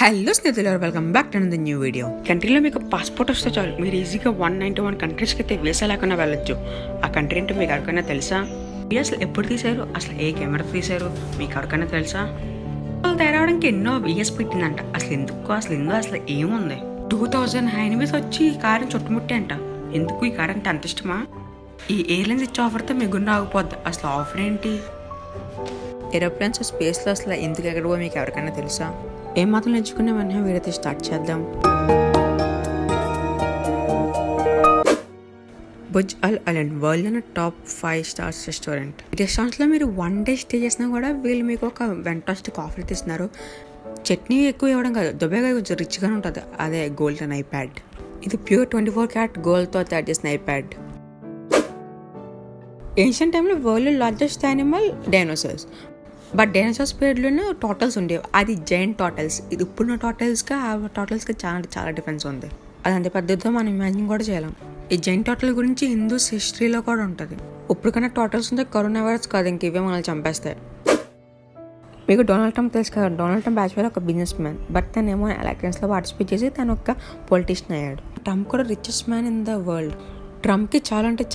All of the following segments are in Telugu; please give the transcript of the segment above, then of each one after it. Hello स्नेहितों, welcome back to new video. कंट्रीलो मेक पासपोर्ट वस्ते मेरे ఈజీగా का 191 कंट्रीज के వీసా లేకుండా వెళ్ళొచ్చు। ఆ కంట్రీ అంటే మీకు ఎవరికైనా తెలుసా? అసలు ఎప్పుడు తీశారు, అసలు ఏ కెమెరా తీశారు మీకు ఎవరికైనా తెలుసా? తయారవడానికి ఎన్నో వీఎస్ పెట్టిందంట, అసలు ఎందుకు, అసలు ఇందులో అసలు ఏముంది? 2000 వచ్చి ఈ కారు చుట్టుముట్టే అంట, ఎందుకు ఈ కారు అంటే అంత ఇష్టమా? ఈ ఎయిర్లైన్స్ ఇచ్చే ఆఫర్తో మీ గుండె ఆగిపోద్ది, అసలు ఆఫర్ ఏంటి? ఏరోప్లేన్స్ స్పేస్లో అసలు ఎందుకు ఎక్కడవో మీకు ఎవరికైనా తెలుసా? ఏమాత్రం నేర్చుకునే వెంటనే వీడియోతో స్టార్ట్ చేద్దాం. బుజ్ అల్ అలెన్ వరల్డ్లోని టాప్ 5 స్టార్స్ రెస్టారెంట్. ఈ రెస్టారెంట్లో మీరు 1 డే స్టే చేసినా కూడా వీళ్ళు మీకు ఒక వెంటాస్టిక్ ఆఫర్ ఇస్తున్నారు. చట్నీ ఎక్కువ ఇవ్వడం కాదు, దుబాయ్గా కొంచెం రిచ్గానే ఉంటుంది. అదే గోల్డెన్ ఐప్యాడ్. ఇది ప్యూర్ 24 క్యారెట్ గోల్డ్తో తయారు చేసిన ఐప్యాడ్. ఏన్షియంట్ టైంలో world largest animal dinosaurs, but dinosaurs పీరియడ్లోనే టోటల్స్ ఉండేవి. అది జైంట్ టోటల్స్, ఇది ఇప్పుడున్న టోటల్స్గా ఆ టోటల్స్కి చాలా డిఫరెన్స్ ఉంది. అదంత పెద్దతో మనం ఇమాజిన్ కూడా చేయలేం. ఈ జైంట్ టోటల్ గురించి హిందూస్ హిస్టరీలో కూడా ఉంటుంది. ఇప్పుడు కన్నా టోటల్స్ ఉంటే కరోనా వైరస్ కాదు, ఇంక ఇవే మనల్ని చంపేస్తాయి. మీకు డొనాల్డ్ ట్రంప్ తెలుసు కదా, డొనాల్డ్ ట్రంప్ యాక్చువల్గా ఒక బిజినెస్ మ్యాన్, బట్ తనేమో ఎలక్షన్స్లో పార్టిసిపేట్ చేసి తను ఒక పొలిటీషియన్ అయ్యాడు. ట్రంప్ కూడా richest man in the world. ట్రంప్కి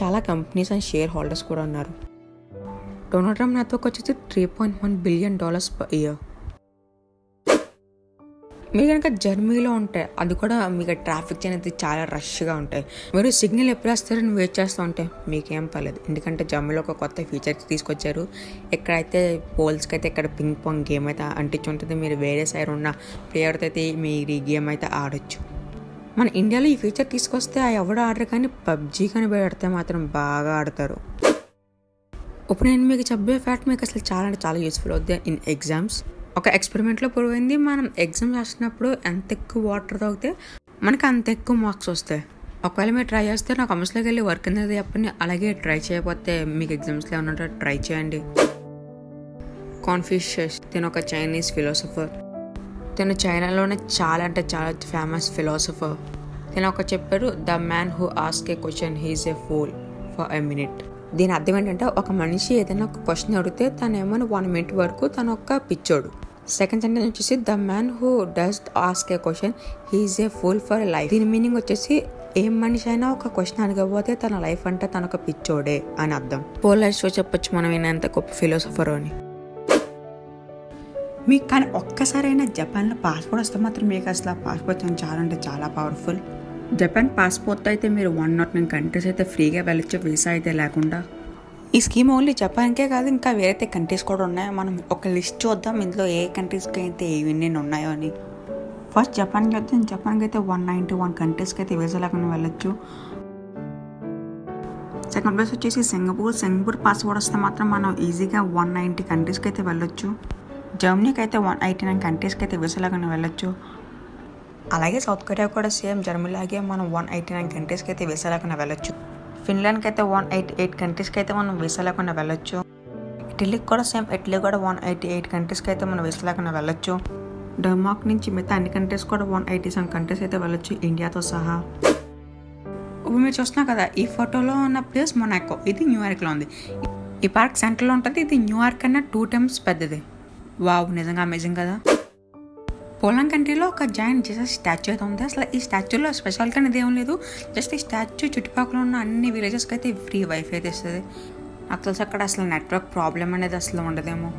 చాలా కంపెనీస్ అండ్ షేర్ హోల్డర్స్ కూడా ఉన్నారు. డొనాల్డ్ ట్రంప్ నెట్వర్క్ వచ్చేసి $3.1 బిలియన్ పర్ ఇయర్. మీరు కనుక జర్మనీలో ఉంటాయి, అది కూడా మీకు ట్రాఫిక్ జామ్ అయితే చాలా రష్గా ఉంటాయి. మీరు సిగ్నల్ ఎప్పుడు వస్తారని వెయిట్ చేస్తూ ఉంటే మీకేం పర్లేదు, ఎందుకంటే జర్మనీలో ఒక కొత్త ఫీచర్ తీసుకొచ్చారు. ఎక్కడైతే పోల్స్కి అయితే ఇక్కడ పింగ్ పాంగ్ గేమ్ అయితే అంటించి ఉంటుంది, మీరు వేరే సైడ్ ఉన్న ప్లేయర్తో అయితే మీరు ఈ గేమ్ అయితే ఆడొచ్చు. మన ఇండియాలో ఈ ఫీచర్ తీసుకొస్తే ఎవడో ఆడరు, కానీ పబ్జీ కానీ పెడితే మాత్రం బాగా ఆడతారు. ఇప్పుడు నేను మీకు చెప్పే ఫ్యాక్ట్ మీకు అసలు చాలా యూస్ఫుల్ అవుతుంది ఇన్ ఎగ్జామ్స్. ఒక ఎక్స్పెరిమెంట్లో ప్రూవ్ అయింది, మనం ఎగ్జామ్స్ రాసినప్పుడు ఎంత ఎక్కువ వాటర్ తాగితే మనకు అంత ఎక్కువ మార్క్స్ వస్తాయి. ఒకవేళ మీరు ట్రై చేస్తే నా కమర్స్లోకి వెళ్ళి వర్క్ అనేది చెప్పండి, అలాగే ట్రై చేయకపోతే మీకు ఎగ్జామ్స్లో ఏమన్నా ట్రై చేయండి. కాన్ఫ్యూషియస్, నేను ఒక చైనీస్ ఫిలాసఫర్, తను చైనాలోనే చాలా ఫేమస్ ఫిలాసఫర్. తను ఒక చెప్పారు, the man who ask a question he's a fool for a minute. దీని అర్థం ఏంటంటే ఒక మనిషి ఏదైనా ఒక క్వశ్చన్ అడిగితే తను ఏమైనా 1 మినిట్ వరకు తను ఒక పిచ్చోడు. సెకండ్ సెంటెన్స్ వచ్చేసి the man who does ask a question he's a fool for a life. దీని మీనింగ్ వచ్చేసి ఏ మనిషి అయినా ఒక క్వశ్చన్ అడగకపోతే తన లైఫ్ అంటే తన ఒక పిచ్చోడే అని అర్థం. పోలర్ షో చెప్పొచ్చు మనం ఈయనంత గొప్ప ఫిలాసఫర్ అని. మీకు కానీ ఒక్కసారైనా జపాన్లో పాస్పోర్ట్ వస్తే మాత్రం మీకు అసలు ఆ పాస్పోర్ట్ చాలా పవర్ఫుల్. జపాన్ పాస్పోర్ట్ అయితే మీరు 109 కంట్రీస్ అయితే ఫ్రీగా వెళ్ళొచ్చు, వీసా అయితే లేకుండా. ఈ స్కీమ్ ఓన్లీ జపాన్కే కాదు, ఇంకా వేరైతే కంట్రీస్ కూడా ఉన్నాయి. మనం ఒక లిస్ట్ చూద్దాం ఇందులో ఏ కంట్రీస్కి అయితే ఇవన్నీ ఉన్నాయో అని. ఫస్ట్ జపాన్కి వస్తే, జపాన్కి అయితే 191 కంట్రీస్కి అయితే వీసా లేకుండా వెళ్ళొచ్చు. సెకండ్ ప్లేస్ వచ్చేసి సింగపూర్. సింగపూర్ పాస్పోర్ట్ వస్తే మాత్రం మనం ఈజీగా 190 కంట్రీస్కి అయితే వెళ్ళొచ్చు. జర్మనీకి అయితే 189 కంట్రీస్కి అయితే వీసా లేకుండా వెళ్ళొచ్చు. అలాగే సౌత్ కొరియా కూడా సేమ్ జర్మనీలాగే మనం 189 కంట్రీస్కి అయితే వీసా లేకుండా వెళ్ళొచ్చు. ఫిన్లాండ్కి అయితే 188 కంట్రీస్కి అయితే మనం వీసా లేకుండా వెళ్ళొచ్చు. ఇటలీకి కూడా సేమ్, ఇటలీ కూడా 188 కంట్రీస్కి అయితే మనం వీసా లేకుండా వెళ్ళొచ్చు. డెన్మార్క్ నుంచి మిగతా అన్ని కంట్రీస్ కూడా 187 కంట్రీస్ అయితే వెళ్ళొచ్చు, ఇండియాతో సహా. ఇప్పుడు మీరు చూస్తున్నా కదా ఈ ఫోటోలో ఉన్న ప్లేస్ మొనాకో, ఇది న్యూయార్క్లో ఉంది. ఈ పార్క్ సెంటర్లో ఉంటుంది, ఇది న్యూయార్క్ కన్నా 2 టైమ్స్ పెద్దది. వావ్, నిజంగా అమేజింగ్ కదా. పోలాండ్ కంట్రీలో ఒక జాయింట్ జీసస్ స్టాచ్యూ అయితే ఉంది. అసలు ఈ స్టాచ్యూలో స్పెషల్గా ఇదేం లేదు, జస్ట్ ఈ స్టాచ్యూ చుట్టుపక్కల ఉన్న అన్ని విలేజెస్కి అయితే ఫ్రీ వైఫై అయితే ఇస్తుంది. నాకు తెలిసి అక్కడ అసలు నెట్వర్క్ ప్రాబ్లం అనేది అసలు ఉండదేమో.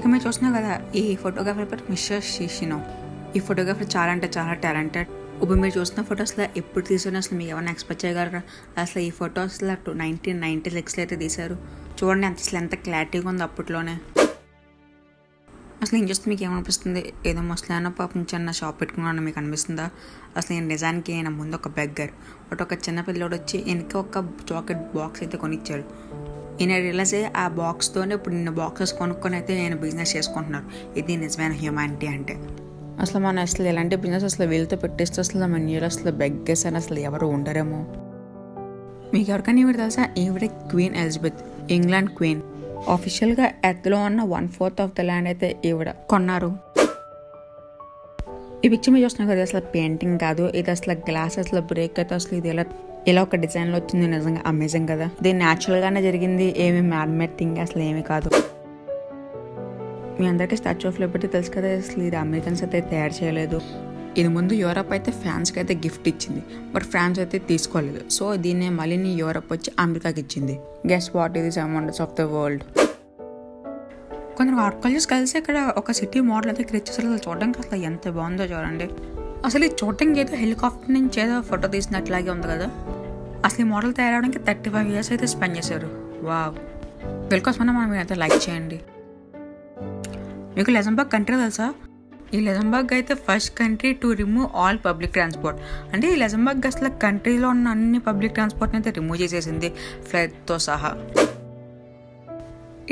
ఇక మీరు చూస్తున్నా కదా ఈ ఫోటోగ్రాఫర్ పేరు మిస్టర్ షిషినో. ఈ ఫోటోగ్రాఫర్ చాలా టాలెంటెడ్. ఇప్పుడు మీరు చూసిన ఫొటోస్లో ఎప్పుడు తీసారో అసలు మీకు ఏమైనా ఎక్స్పెక్ట్ చేయగలరా? అసలు ఈ ఫొటోస్లో 1996లో అయితే తీశారు. చూడండి అసలు ఎంత క్లారిటీగా ఉంది అప్పట్లోనే. అసలు ఏం చూస్తే మీకు ఏమనిపిస్తుంది? ఏదో ముసలాయన పాపం చిన్న షాప్ పెట్టుకున్నాను మీకు అనిపిస్తుందా? అసలు నేను నిజానికి ఆయన ముందు ఒక బెగ్గర్, బట్ ఒక చిన్న పిల్లోడు వచ్చి వెనక్కి ఒక చాక్లెట్ బాక్స్ అయితే కొనిచ్చాడు. ఈయన రియలైజ్ అయ్యి ఆ బాక్స్తోనే ఇప్పుడు నిన్న బాక్సెస్ కొనుక్కొని అయితే ఆయన బిజినెస్ చేసుకుంటున్నారు. ఇది నిజమైన హ్యూమానిటీ అంటే. అసలు మనం అసలు ఎలాంటి బిజినెస్ అసలు వీళ్ళతో పెట్టేస్తే అసలు మన నీళ్ళు అసలు బెగ్గర్స్ అని అసలు ఎవరు ఉండరేమో. మీకు ఎవరికైనా ఈవిడ తెలుసా? ఈవిడ క్వీన్ ఎలిజబెత్, ఇంగ్లాండ్ క్వీన్. ఆఫీషియల్గా ఎత్తులో ఉన్న 1/4 ఆఫ్ ద ల్యాండ్ అయితే ఈవిడ కొన్నారు. ఈ పిక్చర్ మీరు చూస్తున్నాం కదా, అసలు పెయింటింగ్ కాదు ఇది, అసలు గ్లాసెస్లో బ్రేక్ అయితే అసలు ఇది ఇలా ఒక డిజైన్లో వచ్చింది. నిజంగా అమేజింగ్ కదా. ఇది న్యాచురల్గానే జరిగింది, ఏమి మ్యాన్మేడ్ థింగ్ అసలు ఏమి కాదు. మీ అందరికీ స్టాచ్యూ ఆఫ్ లిబర్టీ తెలుసు కదా, అసలు ఇది అమెరికన్స్ అయితే తయారు చేయలేదు. ఇది ముందు యూరప్ అయితే ఫ్రాన్స్కి అయితే గిఫ్ట్ ఇచ్చింది, బట్ ఫ్రాన్స్ అయితే తీసుకోలేదు. సో దీన్నే మళ్ళీ యూరప్ వచ్చి అమెరికాకి ఇచ్చింది. Guess what is the seven wonders of the world. కొందరు ఆర్ట్ కాలేజెస్ కలిసి ఇక్కడ ఒక సిటీ మోడల్ అయితే క్రియేట్ చేశారు. అసలు చూడడానికి అసలు ఎంత బాగుందో చూడండి. అసలు ఈ చూడటానికి ఏదో హెలికాప్టర్ నుంచి ఏదో ఫోటో తీసినట్లాగే ఉంది కదా. అసలు ఈ మోడల్ తయారవడానికి 35 years అయితే స్పెండ్ చేశారు. వావ్. వీళ్ళకోసమైనా మనం అయితే లైక్ చేయండి. మీకు లెజంబర్గ్ కంట్రీ తెలుసా? ఈ లెజంబర్గ్ అయితే first country to remove all public transport. అంటే ఈ లెజంబర్గ్ అసలు కంట్రీలో ఉన్న అన్ని పబ్లిక్ ట్రాన్స్పోర్ట్ని అయితే రిమూవ్ చేసేసింది, ఫ్లైట్తో సహా.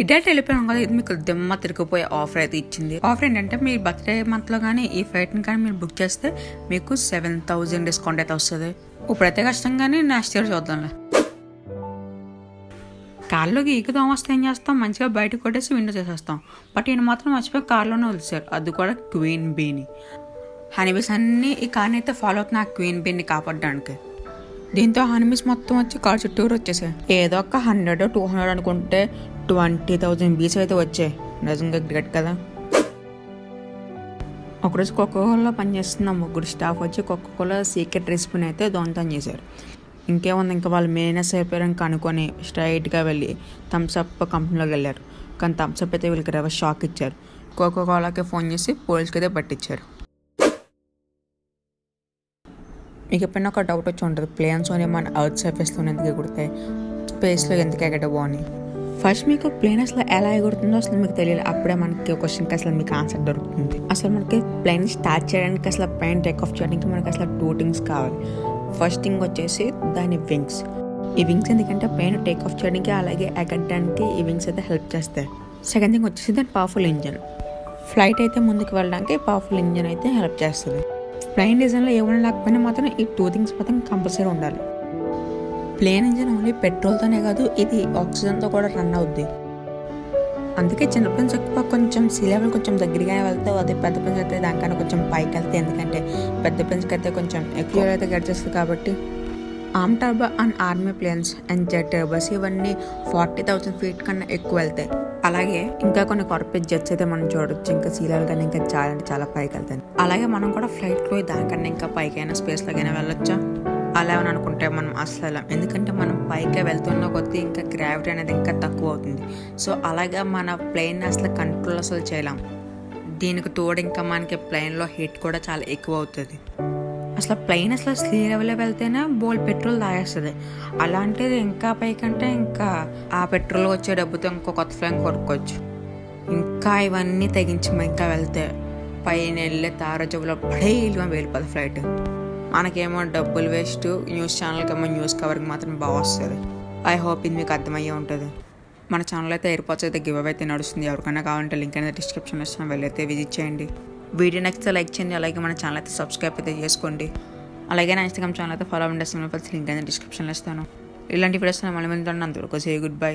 ఇడ్డైట్ వెళ్ళిపోయాం కదా, ఇది మీకు దిమ్మ తిరిగిపోయే ఆఫర్ అయితే ఇచ్చింది. ఆఫర్ ఏంటంటే మీరు బర్త్డే మంత్లో కానీ ఈ ఫ్లైట్ని కానీ మీరు బుక్ చేస్తే మీకు 7,000 డిస్కౌంట్ అయితే వస్తుంది. ఇప్పుడైతే కష్టం కానీ నెక్స్ట్ ఇయర్ చూద్దాంలే. కార్లోకి ఈకుదాం వస్తే ఏం చేస్తాం, మంచిగా బయటకు కొట్టేసి విండో చేసేస్తాం. బట్ ఈయన మాత్రం మర్చిపోయి కార్లోనే వదిలేశారు, అది కూడా క్వీన్ బీని. హనీబీస్ అన్నీ ఈ కార్ని అయితే ఫాలో అవుతున్నా ఆ క్వీన్ బీని కాపాడడానికి. దీంతో హనీబీస్ మొత్తం వచ్చి కార్ చుట్టూరు వచ్చేసాయి. ఏదో ఒక 100-200 అనుకుంటే 20,000 బీస్ అయితే వచ్చాయి. నిజంగా గ్రేట్ కదా. ఒకరోజు కోకోకోలో పనిచేస్తున్న 3 స్టాఫ్ వచ్చి కోకోకోలో సీక్రెట్ రెసిపీని అయితే దొంగతనం చేశారు. ఇంకేముంది, ఇంకా వాళ్ళు మెయినస్ అయిపోయారని కనుక్కొని స్ట్రైట్గా వెళ్ళి థమ్సప్ కంపెనీలోకి వెళ్ళారు. కానీ థమ్సప్ అయితే వీళ్ళకి రివర్స్ షాక్ ఇచ్చారు. కోకోకోలాకి ఫోన్ చేసి పోలీస్కి అయితే పట్టించారు. మీకు ఎప్పుడైనా ఒక డౌట్ వచ్చి ఉంటుంది, ప్లేన్స్ మన అర్త్ సర్ఫేస్లో ఎందుకు ఎగురుతాయి, స్పేస్లో ఎందుకు ఎగటవో అని. ఫస్ట్ మీకు ప్లేన్ అసలు ఎలా ఎగురుతుందో అసలు మీకు తెలియాలి. అప్పుడే మనకి క్వశ్చన్కి అసలు మీకు ఆన్సర్ దొరుకుతుంది. అసలు మనకి ప్లేన్ స్టార్ట్ చేయడానికి అసలు ప్లేన్ టేక్ ఆఫ్ చేయడానికి మనకి అసలు 2 థింగ్స్ కావాలి. ఫస్ట్ థింగ్ వచ్చేసి దాని వింగ్స్. ఈ వింగ్స్ ఎందుకంటే ప్లేన్ టేక్ ఆఫ్ చేయడానికి అలాగే ఎగరడానికి ఈ వింగ్స్ అయితే హెల్ప్ చేస్తాయి. సెకండ్ థింగ్ వచ్చేసి దాని పవర్ఫుల్ ఇంజన్. ఫ్లైట్ అయితే ముందుకు వెళ్ళడానికి పవర్ఫుల్ ఇంజన్ అయితే హెల్ప్ చేస్తుంది. ప్లేన్ డిజైన్లో ఏమైనా లేకపోయినా మాత్రం ఈ 2 థింగ్స్ మాత్రం కంపల్సరీ ఉండాలి. ప్లేన్ ఇంజన్ ఓన్లీ పెట్రోల్తోనే కాదు, ఇది ఆక్సిజన్తో కూడా రన్ అవుద్ది. అందుకే చిన్న ప్లేన్స్ ఎక్కువ కొంచెం సీ లెవెల్ కొంచెం దగ్గరగానే వెళ్తావు. అదే పెద్ద ప్లేన్స్ అయితే దానికన్నా కొంచెం పైకి వెళ్తాయి, ఎందుకంటే పెద్ద ప్లేన్స్కి అయితే కొంచెం ఎక్కువ అయితే గడిచేస్తుంది. కాబట్టి arm turbo and army planes and jet turbos ఇవన్నీ 40,000 feet కన్నా ఎక్కువ వెళ్తాయి. అలాగే ఇంకా కొన్ని కార్పొరేట్ జెట్స్ అయితే మనం చూడవచ్చు, ఇంకా సీ లెవెల్ కన్నా ఇంకా చాలా అంటే చాలా పైకి వెళ్తాయి. అలాగే మనం కూడా ఫ్లైట్లో దానికన్నా ఇంకా పైకైనా స్పేస్లోకైనా వెళ్ళొచ్చా? అలా అని అనుకుంటే మనం అసలు, ఎందుకంటే మనం పైకి వెళ్తున్న కొద్దీ ఇంకా గ్రావిటీ అనేది ఇంకా తక్కువ అవుతుంది. సో అలాగా మన ప్లేన్ అసలు కంట్రోల్ అసలు చేయలేం. దీనికి తోడు ఇంకా మనకి ప్లేన్లో హీట్ కూడా చాలా ఎక్కువ అవుతుంది. అసలు ప్లేన్ అసలు సీ లెవెల్లో వెళ్తేనే బోల్ పెట్రోల్ తాగేస్తుంది. అలాంటిది ఇంకా పైకంటే ఇంకా ఆ పెట్రోల్ వచ్చే డబ్బుతో ఇంకో కొత్త ఫ్లైన్ కొనుక్కోవచ్చు. ఇంకా ఇవన్నీ తగ్గించి ఇంకా వెళ్తే పైన వెళ్ళే తారో చెవులో పడే వెళ్ళిపోతుంది ఫ్లైట్. మనకేమో డబ్బులు వేస్ట్, న్యూస్ ఛానల్కి ఏమో న్యూస్ కవర్కి మాత్రం బాగా వస్తుంది. ఐ హోప్ ఇది మీకు అర్థమయ్యే ఉంటుంది. మన ఛానల్ అయితే ఎయిర్పోర్ట్స్ అయితే గివ్ అవే అయితే నడుస్తుంది. ఎవరికైనా కావాలంటే లింక్ అనేది డిస్క్రిప్షన్లో ఇస్తాను, వెళ్ళైతే విజిట్ చేయండి. వీడియో నచ్చితే లైక్ చేయండి, అలాగే మన ఛానల్ అయితే సబ్స్క్రైబ్ అయితే చేసుకోండి. అలాగే నా ఇన్స్టాగ్రామ్ ఛానల్ అయితే ఫాలో అవ్వండి, లింక్ అనేది డిస్క్రిప్షన్లో ఇస్తాను. ఇలాంటి వీడియోస్ మళ్ళీ మళ్ళీ అందరికీ గుడ్ బై.